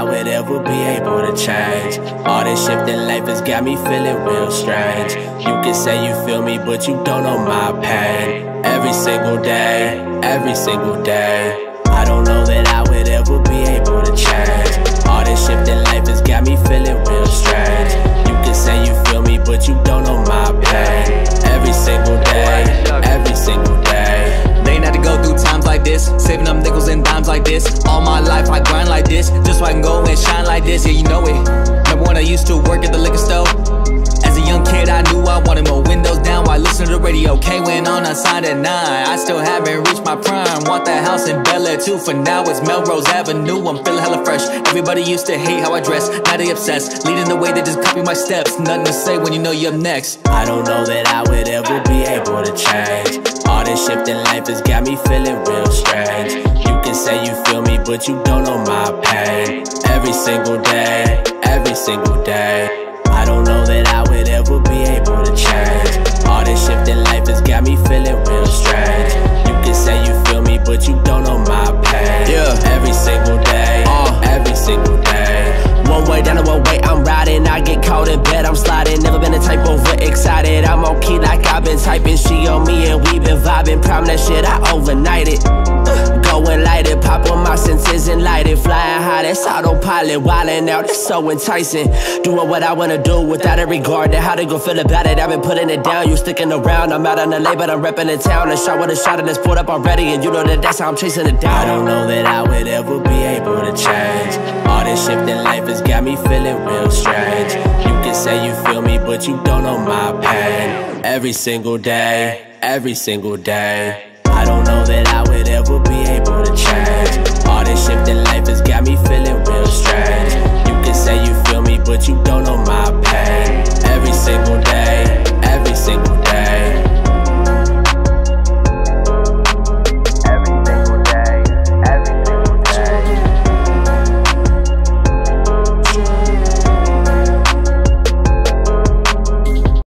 I would ever be able to change. All this shift in life has got me feeling real strange. You can say you feel me, but you don't know my pain. Every single day, every single day, I don't know that I would ever be able to change. All this shift in life has got me feeling real strange. You can say you feel me, but you don't know my pain. Every single day, every single day. They had to go through times like this, saving up nickels and dimes like this. All my life I grind like this, just so I can go and shine like this. Yeah, you know it. Remember when I used to work at the liquor store? As a young kid I knew I wanted more windows down while listening to the radio. K went on, I signed at 9. I still haven't reached my prime. Want that house in Bella too, for now it's Melrose Avenue. I'm feeling hella fresh. Everybody used to hate how I dress, now they obsessed. Leading the way, they just copy my steps. Nothing to say when you know you're up next. I don't know that I would ever be able to change. All this shift in life has got me feeling real strange. You can say you feel me, but you don't know my pain. Every single day, every single day. I don't know that I would ever be able to change. All this shift in life has got me feeling real strange. You can say you feel me, but you don't know my pain. Yeah. Every single day, every single day. One way down the one way, I'm riding. I get caught in bed, I'm sliding. Never been a type overexcited. I'm on key like I've been typing. She on me and we been vibing. Prime that shit, I overnight it. Go and light it, pop on my senses and light it. Flying high, that's autopilot. Wildin' out, it's so enticing. Doing what I wanna do without a regard to how they gon' feel about it. I've been putting it down, you sticking around. I'm out on the LA, but I'm reppin' the town. A shot with a shot and it's pulled up already. And you know that that's how I'm chasing it down. I don't know that I would ever be able to change. All this shift in life has got me feeling real strange. You can say you feel me, but you don't know my pain. Every single day, every single day. I don't know that I would ever be able to change. All this shift in life is